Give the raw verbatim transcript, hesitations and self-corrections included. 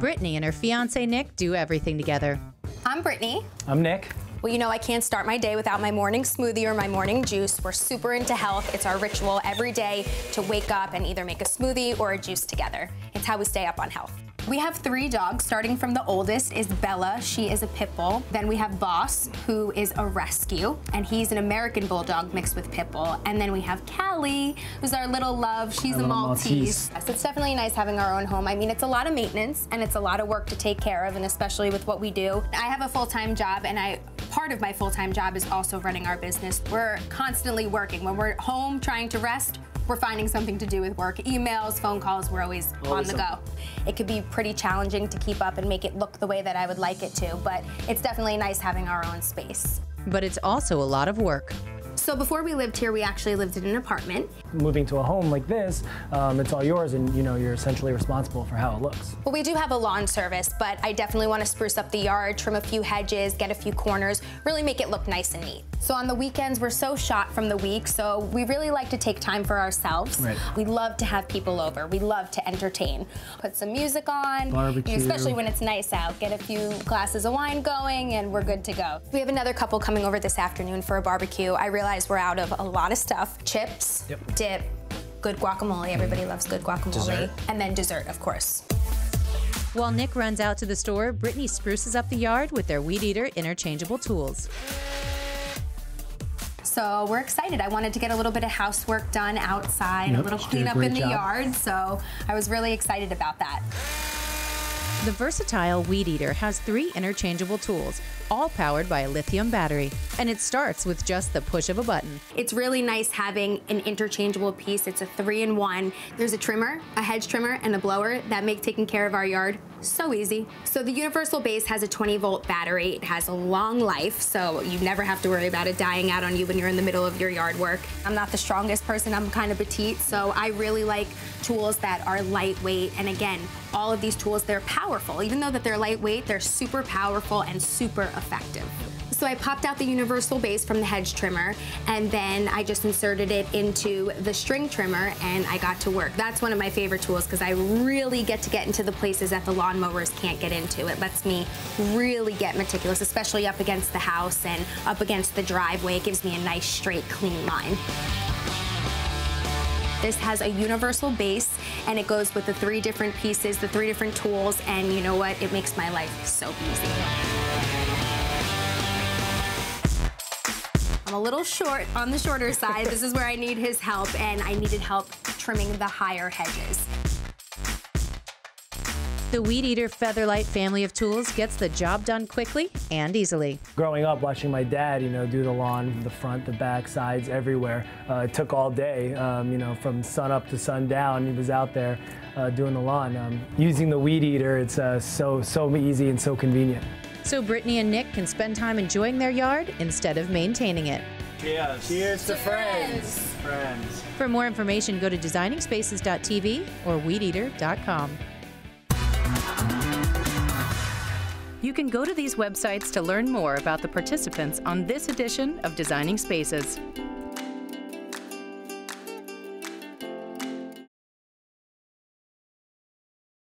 Brittany and her fiance Nick do everything together. I'm Brittany. I'm Nick. Well, you know I can't start my day without my morning smoothie or my morning juice. We're super into health. It's our ritual every day to wake up and either make a smoothie or a juice together. It's how we stay up on health. We have three dogs, starting from the oldest is Bella. She is a pit bull. Then we have Boss, who is a rescue, and he's an American bulldog mixed with pit bull. And then we have Callie, who's our little love. She's a Maltese. Maltese. So it's definitely nice having our own home. I mean, it's a lot of maintenance, and it's a lot of work to take care of, and especially with what we do. I have a full-time job, and I part of my full-time job is also running our business. We're constantly working. When we're home trying to rest, we're finding something to do with work. Emails, phone calls, we're always on the go. It could be pretty challenging to keep up and make it look the way that I would like it to, but it's definitely nice having our own space. But it's also a lot of work. So before we lived here, we actually lived in an apartment. Moving to a home like this, um, it's all yours, and you know you're essentially responsible for how it looks. Well, we do have a lawn service, but I definitely want to spruce up the yard, trim a few hedges, get a few corners, really make it look nice and neat. So on the weekends, we're so shot from the week, so we really like to take time for ourselves. Right. We love to have people over. We love to entertain. Put some music on, barbecue, especially when it's nice out. Get a few glasses of wine going, and we're good to go. We have another couple coming over this afternoon for a barbecue. I really we're out of a lot of stuff. Chips, yep. Dip, good guacamole. Everybody loves good guacamole. Dessert. And then dessert, of course. While Nick runs out to the store, Brittany spruces up the yard with their Weedeater interchangeable tools. So we're excited. I wanted to get a little bit of housework done outside, yep, a little cleanup in the job. yard, so I was really excited about that. The versatile Weedeater has three interchangeable tools, all powered by a lithium battery, and it starts with just the push of a button. It's really nice having an interchangeable piece. It's a three-in-one. There's a trimmer, a hedge trimmer, and a blower that make taking care of our yard so easy. So the universal base has a twenty volt battery. It has a long life, so you never have to worry about it dying out on you when you're in the middle of your yard work. I'm not the strongest person. I'm kind of petite, so I really like tools that are lightweight, and again, all of these tools, they're powerful. Even though that they're lightweight, they're super powerful and super effective. So I popped out the universal base from the hedge trimmer, and then I just inserted it into the string trimmer, and I got to work. That's one of my favorite tools because I really get to get into the places that the lawnmowers can't get into. It lets me really get meticulous, especially up against the house and up against the driveway. It gives me a nice, straight, clean line. This has a universal base, and it goes with the three different pieces, the three different tools, and you know what? It makes my life so easy. I'm a little short on the shorter side. This is where I need his help, and I needed help trimming the higher hedges. The Weedeater Featherlight family of tools gets the job done quickly and easily. Growing up, watching my dad, you know, do the lawn, the front, the back, sides, everywhere. Uh, it took all day, um, you know, from sun up to sun down. He was out there uh, doing the lawn. Um, using the Weedeater, it's uh, so so easy and so convenient. So Brittany and Nick can spend time enjoying their yard instead of maintaining it. Cheers! Cheers to friends. friends! For more information, go to designing spaces dot t v or weedeater dot com. You can go to these websites to learn more about the participants on this edition of Designing Spaces.